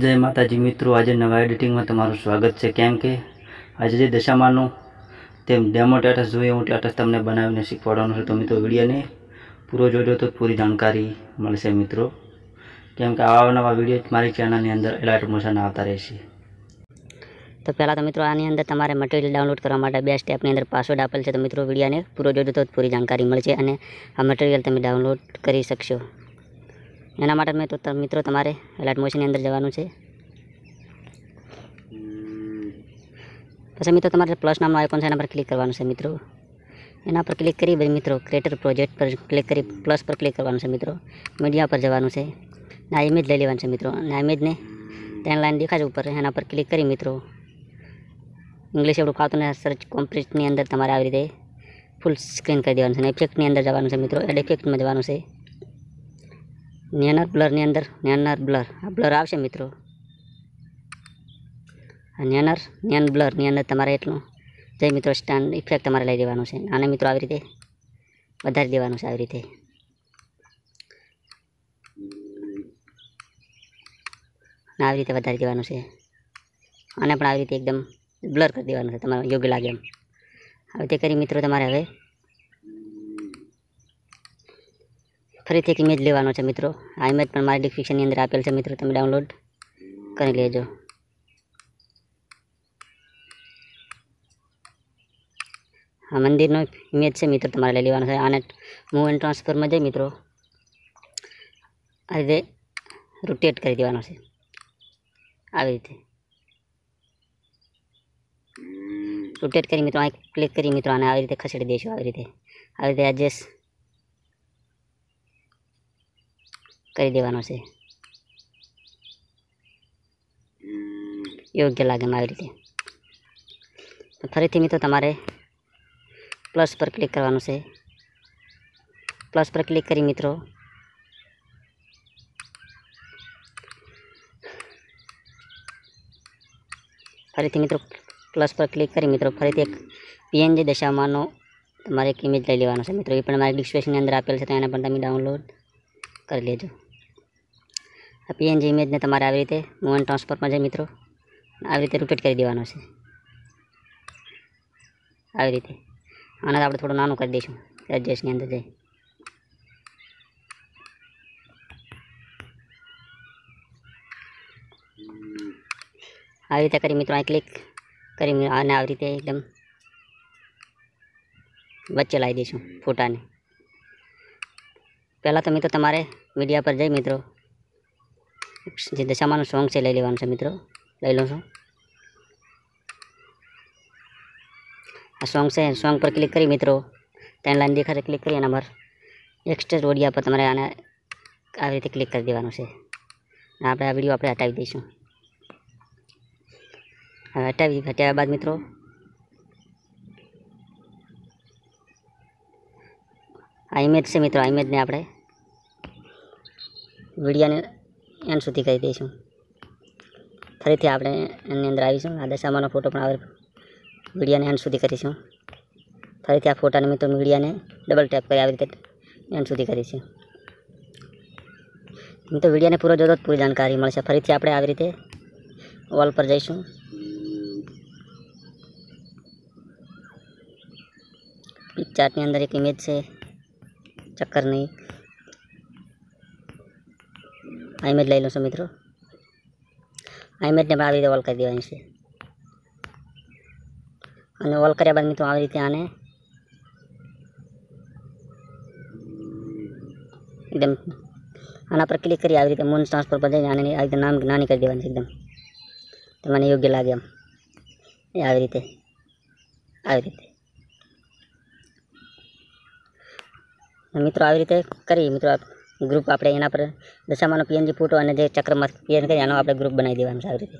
जय माताजी मित्रों, आज नवा एडिटिंग में तमारू स्वागत है। केम के आज जो दशामानो डेमो टेटस जो हूँ टेटस तमने बनावीने शीखवाडवानो छे, तो मित्रों विडियो ने पूरो जोजो तो पूरी जानकारी मळशे। मित्रों केम के आवा विडियो मारी चेनल अंदर एलाइट मोशन आता रहेशे। तो पहला तो मित्रों आनी अंदर तमारे मटेरियल डाउनलॉड करवा माटे बे स्टेपनी अंदर पासवर्ड आपेल छे, तो मित्रों विडियो ने पूरो जोजो तो पूरी जानकारी मळशे अने आ मटेरियल तमे डाउनलॉड करी शकशो। एना माटे मैं तो मित्रों तमारे एलाइट मोशन अंदर जवानुं छे। पछी मित्रों तमारे प्लस नामनो आइकॉन छे, एना पर क्लिक करवानुं छे। मित्रों एना पर क्लिक करी मित्रों क्रिएटर प्रोजेक्ट पर क्लिक करी प्लस पर क्लिक करवानुं छे। मित्रों मीडिया पर जवानुं छे, आ इमेज लई लेवानी छे। मित्रों आ इमेज ने टेन लाइन देखाय ऊपर एना पर क्लिक करी मित्रों इंग्लिश एवढुं फावतुं ने सर्च कॉम्प्रेसनी अंदर तमारे आ रीते फूल स्क्रीन करी देवानुं छे अने इफेक्टनी अंदर जवानुं छे। मित्रों एड इफेक्टमां जवानुं छे, न्यानर ब्लर अंदर न्यानर ब्लर आ ब्लर आवशे। मित्रों न्यानर न्यान ब्लर न्यानर तमारे एटलुं जे मित्रों स्टैंड इफेक्ट तमारे लई लेवानो छे। आने मित्रों आ रीते वधारी देवानुं छे, आ रीते ने आ रीते वधारी देवानुं छे। आने पण आ रीते एकदम ब्लर करी देवानुं छे, तमारे योग्य लागे एम आ रीते करी मित्रों तमारे हवे फरीथी एक इमेज लेवानो छे। मित्रों आ इमेज पण मारी डिस्क्रिप्शननी अंदर आपेल छे, मित्रों तमे डाउनलोड करी लेजो। आ मंदिरनो इमेज छे मित्रों तमारे लई लेवानो छे। आने मूव एंड ट्रांसफर में जई मित्रों आ रीते रोटेट करी देवानो छे, આવી રીતે रोटेट करी मित्रों आ क्लिक करी मित्रों आने આવી રીતે ખસેડી દેજો। આવી રીતે એડજસ્ટ करी देवानो छे, योग्य लगे आ रीते। फरीथी मित्रों तमारे प्लस पर क्लिक करवानुं छे। प्लस पर क्लिक करी मित्रों फरीथी मित्रों प्लस पर क्लिक करी मित्रों फरीथी एक पीएनजी दशामानो तमारे एक इमेज लई लेवानो छे। मित्रों ए पण मारी डिस्क्रिप्शननी अंदर आपेल छे, तो एने पण तमे डाउनलोड करी लेजो। पीएनजी इमेज ने तमारे આવી રીતે મૂવ એન્ડ ટ્રાન્સફર માં જઈ મિત્રો આવી રીતે રોટેટ કરી દેવાનો છે, આવી રીતે। આને આપણે થોડું નાનું કરી દઈશું, એડજસ્ટ ની અંદર જઈ આવી રીતે કરી મિત્રો આ ક્લિક કરી આને આવી રીતે એકદમ વચ્ચે લાવી દઈશું ફોટાને। पहला तो मित्रों तमारे मीडिया पर जाई मित्रों जे दशामानो सॉन्ग से लई लेवानुं छे। मित्रों लई लो छो आ सॉन्ग से, सॉन्ग पर क्लिक करी मित्रों टेन लाइन देखाय क्लिक करी एना पर एक्स्ट्रा ओडिया पर तमारे आने आ रीते क्लिक करी देवानुं छे। आपणे आ विडियो आपणे हटावी दईशुं। हवे हटाव्या बाद मित्रों आ इमेज से मित्रों आ इमेज ने आपणे वीडियो ने एंड सुधी करी दईशू। फरीथी आपणे एनी अंदर आवीशुं, आ दशामानो फोटो पण आवे वीडियो ने एंड सुधी करीशुं। फरीथी आ फोटा ने मित्रों मीडिया ने डबल टैप करी आ रीते एंड सुधी करीशुं। मित्रों वीडियो ने पूरो जोजो तो पूरी जानकारी मळशे। फरीथी आपणे आ रीते वॉल पर जईशुं, पिक चार्ट नी अंदर एक इमेज छे चक्कर नहीं आ इमेज लई लो छो। मित्रों आ इमेज ने आ रीते वॉल करी देवानी छे अने वॉल कर्या बाद मित्रों आ रीते आने एकदम आना पर क्लिक करी आ रीते मून ट्रांसफर पर जईने आने आ रीते नाम नानी करी देवानी छे एकदम तमने योग्य लागे एम आ रीते मित्रों आ रीते करी मित्रों ग्रुप आपणे एना पर दशामानो पीएनजी फोटो अने जे चक्र में पीएन करी आनो आपणे ग्रुप बनावी देवानो छे। आ रीते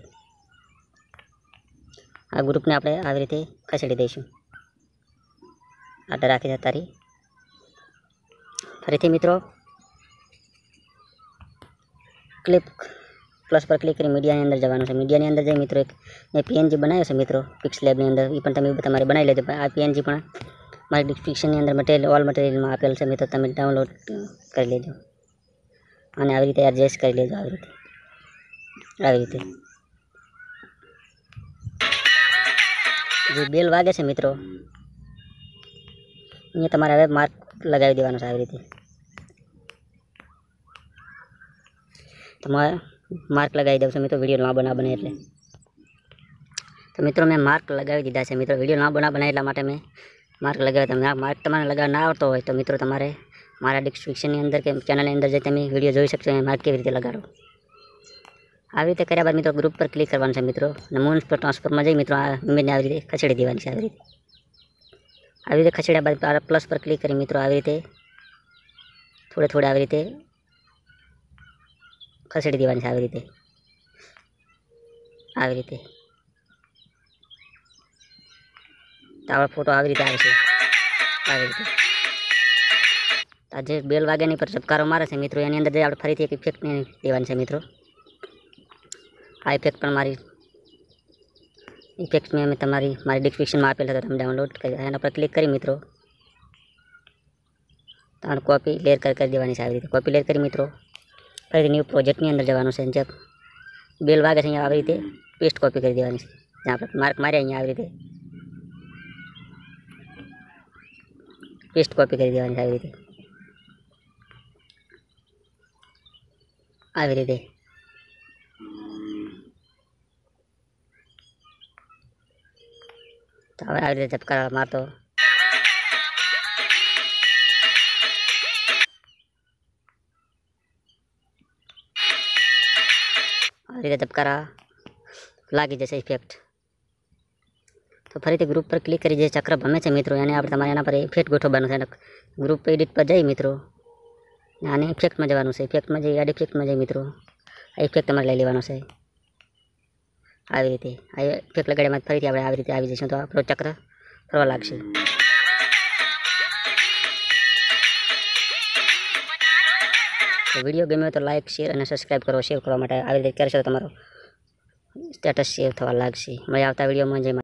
आ ग्रुप ने आपणे आ रीते खसेड़ी दईशुं आटे राखी जतारी। फरीथी मित्रों क्लिप प्लस पर क्लिक करी मीडिया नी अंदर जवानुं छे। मीडिया नी अंदर जई मित्रों एक ने पीएनजी बनाव्यो छे मित्रों पिक्सलेब नी अंदर, ई पण तमे तमारे बनावी लेजो। आ पीएनजी पण मारी डिस्क्रिप्शन अंदर मटेरियल ऑल मटेरियल में आपेल छे, मित्रों तमे डाउनलॉड करी लेजो अने आ रीते एडजस्ट करी लेजो। आ रीते આવી રીતે બેલ વાગે છે મિત્રો અહીંયા તમારે હવે માર્ક લગાવી દેવાનો છે. આવી રીતે તમારે માર્ક લગાવી દેવું છે મિત્રો, વિડિયો લાંબો ના બને એટલે. તો મિત્રો મેં માર્ક લગાવી દીધા છે મિત્રો, વિડિયો લાંબો ના બને એટલા માટે મેં मार्क लगाया. तब मार्क तमारे लगा ना आवड़ता हो तो मित्रों तमारे मारा डिस्क्रिप्शन अंदर के चैनल अंदर जाए तमे विडियो जोई सकशो मार्क केवी रीते लगाड़ो. आ रीते कर्या बाद मित्रों ग्रुप पर क्लिक करवानुं छे मित्रों ने मून पर ट्रांसफर में जई मित्रों आ इमेजने आ रीते खसेड़ी देवानी छे. आ रीते खसेड्या बाद प्लस पर क्लिक करी मित्रों आ रीते थोड़े थोड़े आ रीते खसेड़ी देवानी छे. आ रीते तावा फोटो आ रीते आवे छे. आ रीते ताजे बेल वागे नी पर झपकारो मारे छे मित्रों एनी अंदर जे आपणे फरीथी एक इफेक्ट ने देवानी छे मित्रों. आ इफेक्ट पण मारी इफेक्ट में तमारी मारी डिस्क्रिप्शन में आपेल छे तो तमे डाउनलोड करी एना पर क्लिक करी मित्रों ताण कॉपी लेयर कर देवानी छे. आ रीते कॉपी लेयर करी मित्रों फरीथी न्यू प्रोजेक्ट नी अंदर जवानुं छे. जे बेल वागे छे आ रीते पेस्ट कॉपी करी देवानी छे. जे आपणे मार्क मार्या अहींया आ रीते पेस्ट कॉपी कर देवानी छे. आ रीते तो हवे आ रीते झपकारा मारतो आ रीते झपकारा लागी जशे इफेक्ट. तो फरी ग्रुप पर क्लिक करी जे चक्र भमे छे मित्रों एने आपणे तमारे एना पर इफेक्ट गोठवानो छे. ग्रुप पर एडिट पर जाई मित्रों आने इफेक्ट में जवानुं छे. इफेक्ट में जई एड इफेक्ट में जई मित्रों आ इफेक्ट तमारे लई लेवानो छे. આવી રીતે આ इफेक्ट लगाड्या बाद फरीथी आपणे આવી રીતે આવી જઈશું तो આપણો ચક્ર ફરવા લાગશે. તો વિડિયો ગમ્યો તો લાઈક શેર અને સબસ્ક્રાઇબ કરો. સેવ કરવા માટે આવી રીતે કરશો તો તમારો સ્ટેટસ સેવ થવા લાગશે. મજા આવતા વિડિયોમાં જઈ